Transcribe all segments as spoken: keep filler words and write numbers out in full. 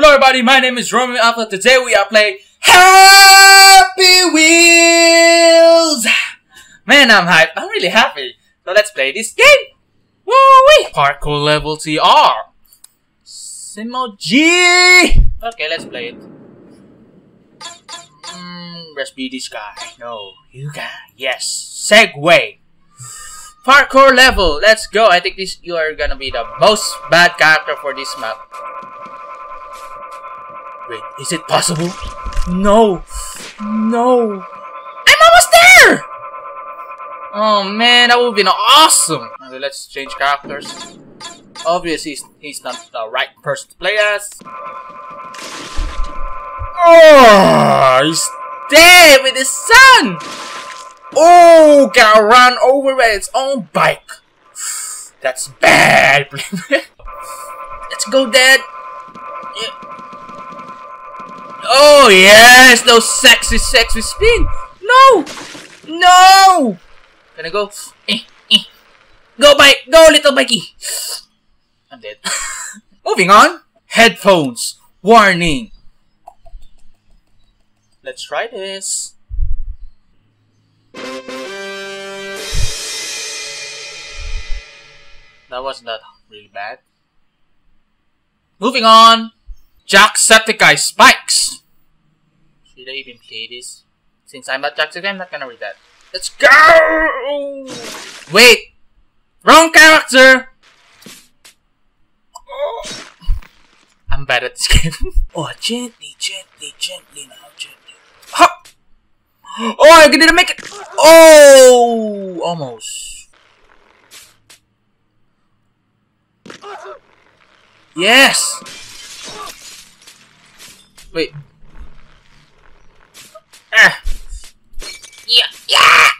Hello everybody, my name is RomeoAlpha. Today we are playing Happy Wheels! Man, I'm hyped. I'm really happy. So let's play this game! Woo-wee! Parkour level T R! Simo G! Okay, let's play it. Mm, let's be this guy. No, you guy. Yes, Segway! Parkour level, let's go! I think this you are gonna be the most bad character for this map. Wait, is it possible? No! No! I'm almost there! Oh man, that would have been awesome! Okay, let's change characters. Obviously, he's not the right person to play as. Oh! He's dead with his son! Oh! Got run over by its own bike! That's bad! Let's go, Dad! Yeah. Oh yes, no sexy, sexy spin. No, no. Gonna go. Eh, eh. Go, bike. Go, little bikey. I'm dead. Moving on. Headphones. Warning. Let's try this. That was not really bad. Moving on. Jacksepticeye spikes. Did I even play this? Since I'm not Jacksepticeye, I'm not gonna read that. Let's go! Wait! Wrong character! Oh. I'm bad at this game. Oh, gently, gently, gently now, gently. Ha! Oh, I didn't make it! Oh! Almost. Yes! Wait. Yeah. Yeah.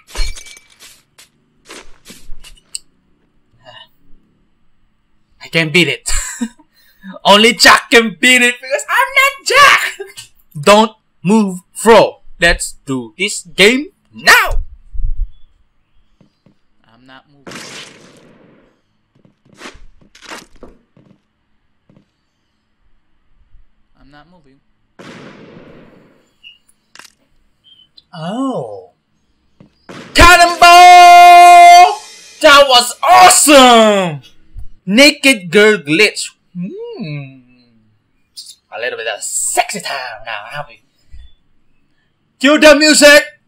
I can beat it. Only Jack can beat it because I'm not Jack. Don't move, Fro. Let's do this game now. I'm not moving. I'm not moving. Oh. Cannonball! That was awesome! Naked girl glitch. Hmm. A little bit of sexy time now, have we? Cue the music!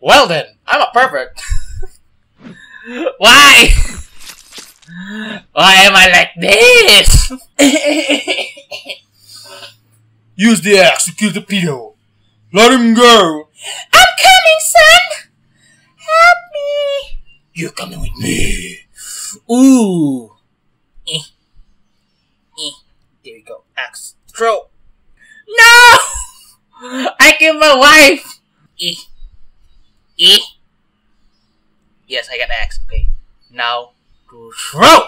Well then, I'm a pervert. Why? Why am I like this? Use the axe to kill the pedo. Let him go. I'm coming, son. Help me. You're coming with me. Ooh. Eh. Eh. There you go. Axe. Throw. No. I killed my wife. Eh. Eh. Yes, I got axe. Okay. Now. To throw!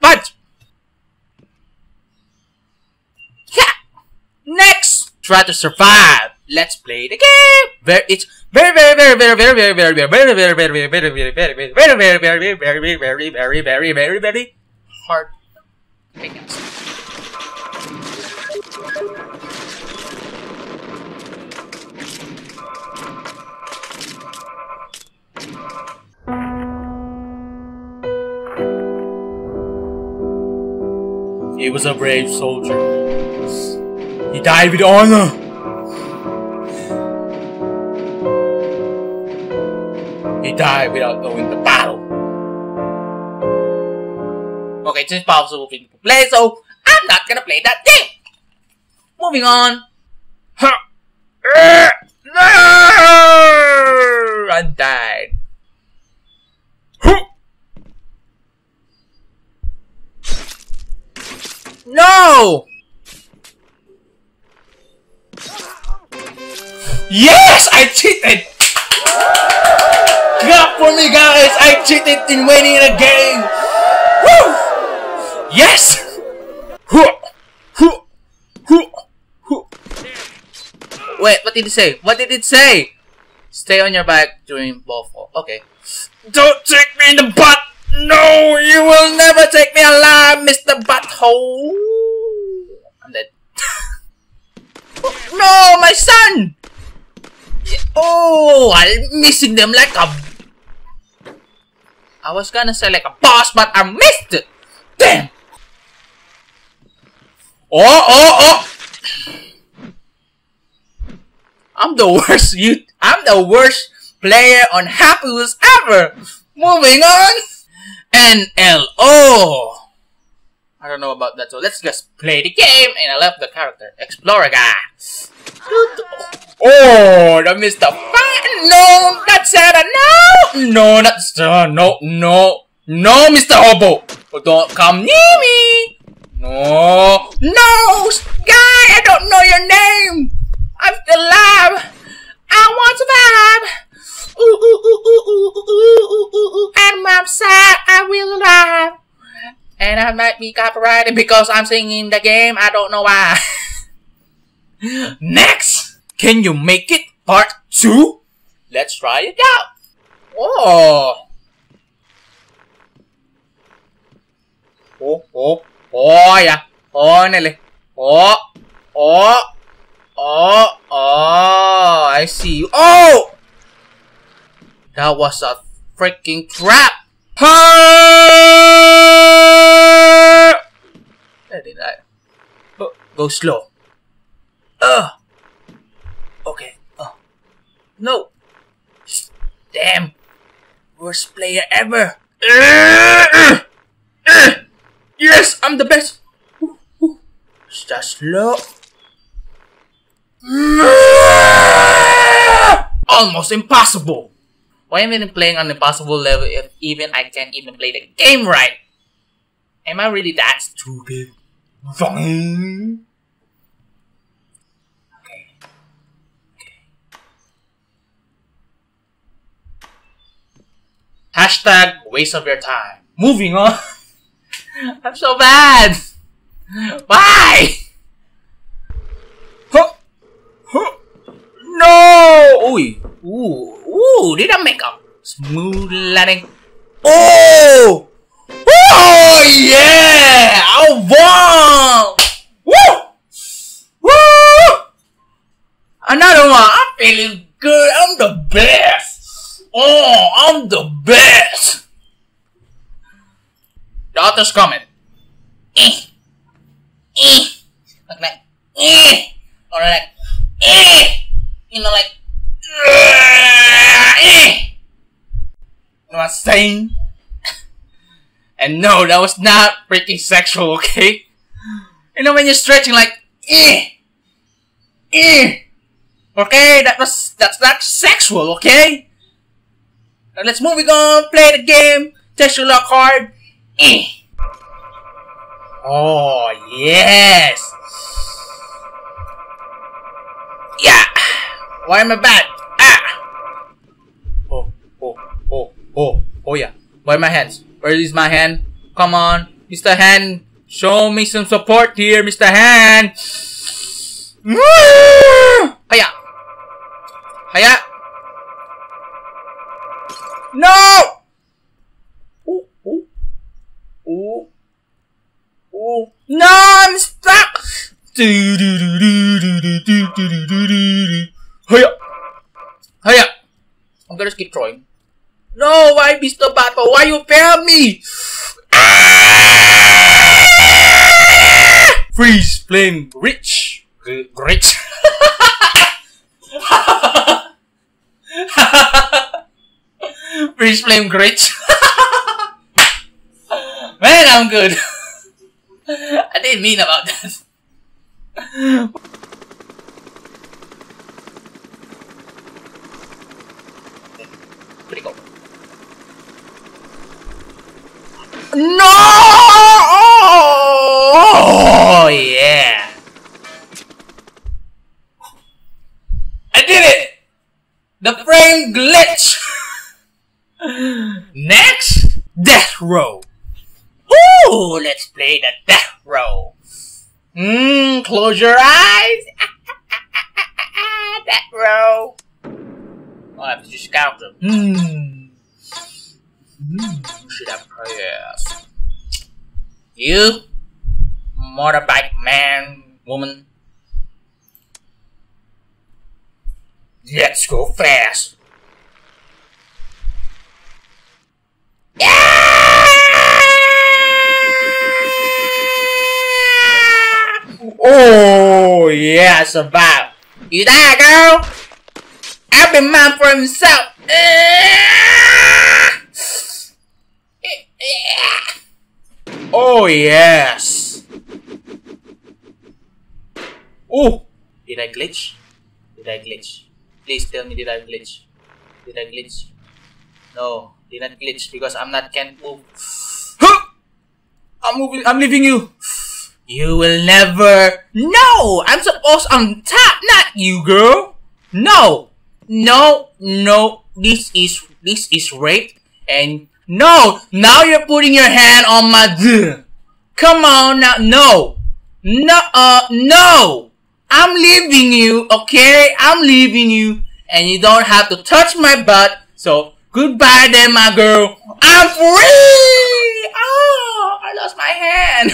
Punch! Yeah! Next! Try to survive! Let's play the game! Very it's very very very very very very very very very very very very very very very very very very very very very very very hard. He was a brave soldier. He died with honor. He died without going to battle. Okay, it's impossible for me to play, so I'm not gonna play that game. Moving on. I died. No! Yes! I cheated! Clap for me, guys! I cheated in winning the game! Woo! Yes! Wait, what did it say? What did it say? Stay on your back during ball fall. Okay. Don't take me in the butt! No! You will never take me alive, Mister Butthole! I'm dead. No! My son! Oh! I'm missing them like a... I was gonna say like a boss, but I missed it! Damn! Oh! Oh! Oh! I'm the worst you... I'm the worst player on Happy Wheels ever! Moving on! N L O! I don't know about that, so let's just play the game, and I love the character. Explorer guy! Oh, that missed the fire! No, that's Santa! No! No, that's Santa! No, no! No, Mister Hobo! Don't come near me! No! No! Guy, I don't know your name! I'm alive! I want to vibe! Ooh, ooh, ooh, ooh, ooh, ooh, ooh, ooh, ooh, and my side, I will alive. And I might be copyrighted because I'm singing the game. I don't know why. Next, can you make it part two? Let's try it out. Oh, oh, oh, oh, yeah. Oh, Nelly. Oh, oh, oh, oh. I see you. Oh. That was a freaking trap! I did that. Oh, go slow. Uh. Okay. Oh. No. Damn. Worst player ever. Uh, uh, yes, I'm the best. Ooh, ooh. Start slow. Almost impossible. Why am I playing on impossible level if even I can't even play the game right? Am I really that stupid? Okay. Okay. Hashtag waste of your time. Moving on. I'm so bad. Bye. Huh? Huh? No. Ooh. Ooh. Ooh, did I make a smooth landing? Oh! Oh, yeah! I won! Woo! Woo! Another one. I'm feeling good. I'm the best. Oh, I'm the best. The author's coming. Eh. Eh. Like, like, eh. Or like, eh. You know, like, I'm saying, and no, that was not freaking sexual, okay? You know when you're stretching like, eh, eh, okay? That was that's not sexual, okay? Now let's move on, play the game, test your luck hard, eh. Oh yes, yeah. Why am I bad? Oh, oh yeah. Where are my hands? Where is my hand? Come on, Mister Hand. Show me some support here, Mister Hand. Hiya. Hiya. No! Oh, oh. Oh. Oh. No, I'm stuck! Hiya. Hiya. I'm gonna keep trying. No, why Mister Battle? Why you failed me? Freeze flame rich. Rich. Freeze flame rich. Man, I'm good. I didn't mean about that. Pretty cool. No! Oh, yeah! I did it! The frame glitch! Next, death row. Ooh, let's play the death row. Mmm, close your eyes. that, bro. I'll have to just scout them. Mm. Mm. Should have prayers. You motorbike man, woman. Let's go fast. Oh, yeah, I survived. You die, girl. I've been mine for himself. Oh, yes. Oh, did I glitch? Did I glitch? Please tell me, did I glitch? Did I glitch? No, did not glitch because I'm not can't move. I'm moving. I'm leaving you. You will never know. I'm supposed on top, not you, girl. No, no, no. This is this is rape. And no, now you're putting your hand on my d. Come on now, no, no, uh, no. I'm leaving you, okay? I'm leaving you, and you don't have to touch my butt. So goodbye, then, my girl. I'm free. Oh, I lost my hand.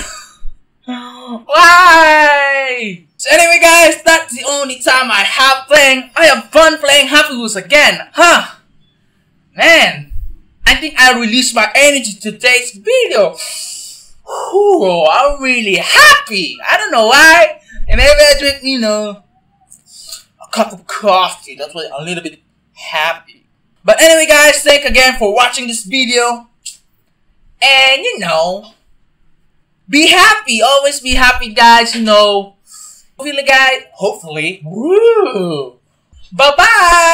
Why? So anyway guys, that's the only time I have playing. I have fun playing Happy Wheels again. Huh. Man. I think I released my energy today's video. Ooh, I'm really happy. I don't know why. And maybe I drink, you know, a cup of coffee. That's why I'm a little bit happy. But anyway guys, thank again for watching this video. And you know, be happy, always be happy, guys. You know, hopefully, guys. Hopefully, woo. Bye bye.